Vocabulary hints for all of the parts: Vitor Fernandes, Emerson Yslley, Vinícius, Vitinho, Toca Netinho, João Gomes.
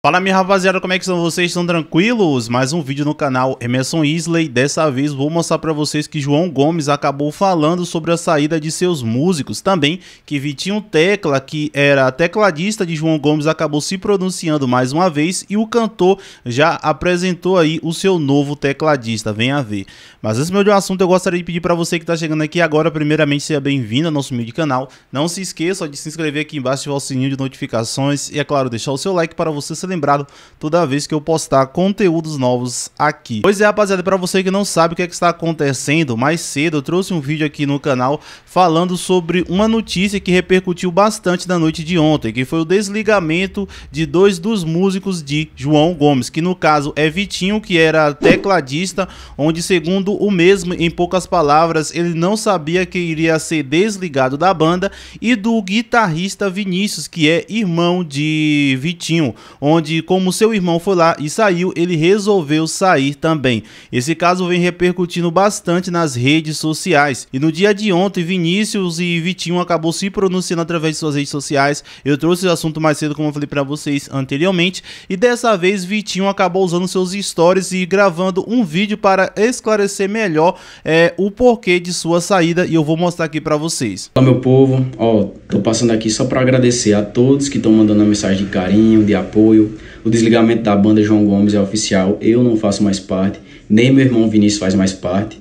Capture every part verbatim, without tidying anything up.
Fala minha rapaziada, como é que estão vocês? Estão tranquilos? Mais um vídeo no canal Emerson Yslley. Dessa vez vou mostrar pra vocês que João Gomes acabou falando sobre a saída de seus músicos. Também que Vitinho Tecla, que era tecladista de João Gomes, acabou se pronunciando mais uma vez. E o cantor já apresentou aí o seu novo tecladista, venha ver. Mas antes de um assunto, eu gostaria de pedir pra você que tá chegando aqui agora, primeiramente seja bem-vindo ao nosso humilde canal. Não se esqueça de se inscrever aqui embaixo, ativar o sininho de notificações e é claro, deixar o seu like para você ser lembrado toda vez que eu postar conteúdos novos aqui. Pois é, rapaziada, para você que não sabe o que é que está acontecendo, mais cedo eu trouxe um vídeo aqui no canal falando sobre uma notícia que repercutiu bastante na noite de ontem, que foi o desligamento de dois dos músicos de João Gomes, que no caso é Vitinho, que era tecladista, onde segundo o mesmo, em poucas palavras, ele não sabia que iria ser desligado da banda, e do guitarrista Vinícius, que é irmão de Vitinho, onde onde como seu irmão foi lá e saiu, ele resolveu sair também. Esse caso vem repercutindo bastante nas redes sociais. E no dia de ontem, Vinícius e Vitinho acabou se pronunciando através de suas redes sociais. Eu trouxe o assunto mais cedo, como eu falei para vocês anteriormente. E dessa vez, Vitinho acabou usando seus stories e gravando um vídeo para esclarecer melhor é, o porquê de sua saída. E eu vou mostrar aqui para vocês. Olá, meu povo. Ó, tô passando aqui só para agradecer a todos que estão mandando uma mensagem de carinho, de apoio. O desligamento da banda João Gomes é oficial, eu não faço mais parte, nem meu irmão Vinícius faz mais parte,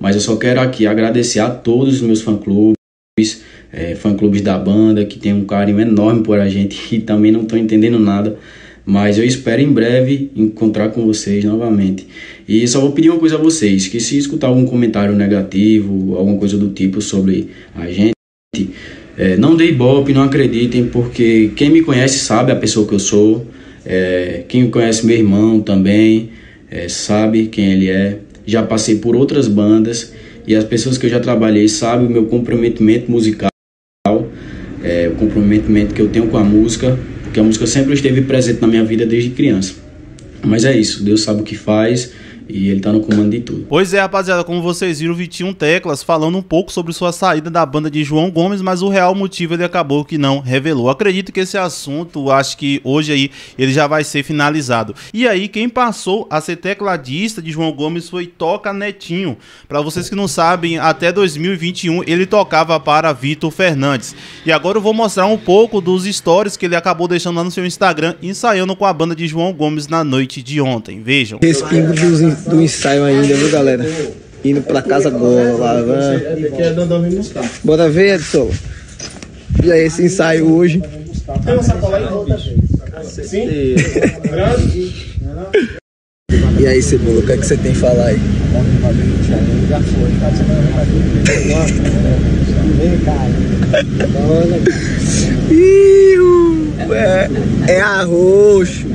mas eu só quero aqui agradecer a todos os meus fã-clubes, é, fã-clubes da banda, que tem um carinho enorme por a gente e também não estou entendendo nada, mas eu espero em breve encontrar com vocês novamente. E só vou pedir uma coisa a vocês, que se escutar algum comentário negativo, alguma coisa do tipo sobre a gente, é, não dê ibope, não acreditem, porque quem me conhece sabe a pessoa que eu sou. É, quem conhece meu irmão também é, sabe quem ele é. Já passei por outras bandas e as pessoas que eu já trabalhei sabem o meu comprometimento musical, é, o comprometimento que eu tenho com a música, porque a música sempre esteve presente na minha vida desde criança. Mas é isso, Deus sabe o que faz e ele tá no comando de tudo. Pois é, rapaziada, como vocês viram, Vitinho Teclas falando um pouco sobre sua saída da banda de João Gomes, mas o real motivo ele acabou que não revelou. Acredito que esse assunto, acho que hoje aí, ele já vai ser finalizado. E aí, quem passou a ser tecladista de João Gomes foi Toca Netinho. Pra vocês que não sabem, até dois mil e vinte e um ele tocava para Vitor Fernandes. E agora eu vou mostrar um pouco dos stories que ele acabou deixando lá no seu Instagram, ensaiando com a banda de João Gomes na noite de ontem. Vejam. Esse pingo de do ensaio ainda, viu galera? Indo pra casa agora, lá, lá. Bora ver, Edson. E aí, esse ensaio hoje. Tem uma sacola aí e volta. Sim? E aí, Cebola, o que é que você tem a falar aí? É, é arroz.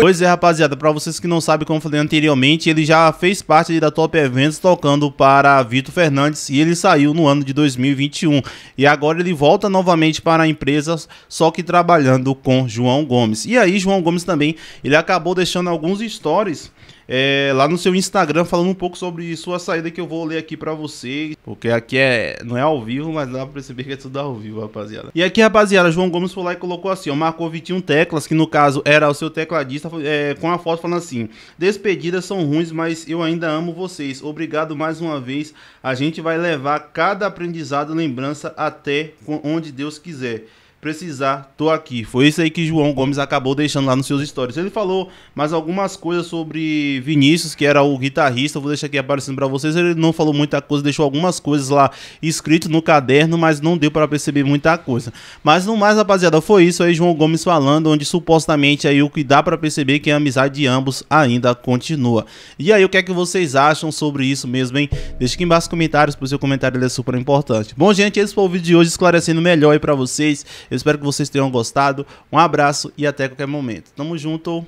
Pois é, rapaziada, pra vocês que não sabem, como eu falei anteriormente, ele já fez parte da Top Eventos tocando para Vitor Fernandes e ele saiu no ano de dois mil e vinte e um. E agora ele volta novamente para a empresa, só que trabalhando com João Gomes. E aí, João Gomes também, ele acabou deixando alguns stories é, lá no seu Instagram falando um pouco sobre sua saída, que eu vou ler aqui pra vocês, porque aqui é, não é ao vivo, mas dá pra perceber que é tudo ao vivo, rapaziada. E aqui, rapaziada, João Gomes foi lá e colocou assim, ó, marcou Vitinho Teclas, que no caso era o seu tecladista, é, com a foto falando assim: despedidas são ruins, mas eu ainda amo vocês, obrigado mais uma vez, a gente vai levar cada aprendizado, lembrança até onde Deus quiser. Precisar, tô aqui. Foi isso aí que João Gomes acabou deixando lá nos seus stories. Ele falou mais algumas coisas sobre Vinícius, que era o guitarrista. Eu vou deixar aqui aparecendo pra vocês. Ele não falou muita coisa, deixou algumas coisas lá escrito no caderno, mas não deu pra perceber muita coisa. Mas no mais, rapaziada, foi isso aí, João Gomes falando, onde supostamente aí o que dá pra perceber que a amizade de ambos ainda continua. E aí, o que é que vocês acham sobre isso mesmo, hein? Deixa aqui embaixo nos comentários, porque o seu comentário ele é super importante. Bom, gente, esse foi o vídeo de hoje, esclarecendo melhor aí pra vocês. Eu espero que vocês tenham gostado. Um abraço e até qualquer momento. Tamo junto.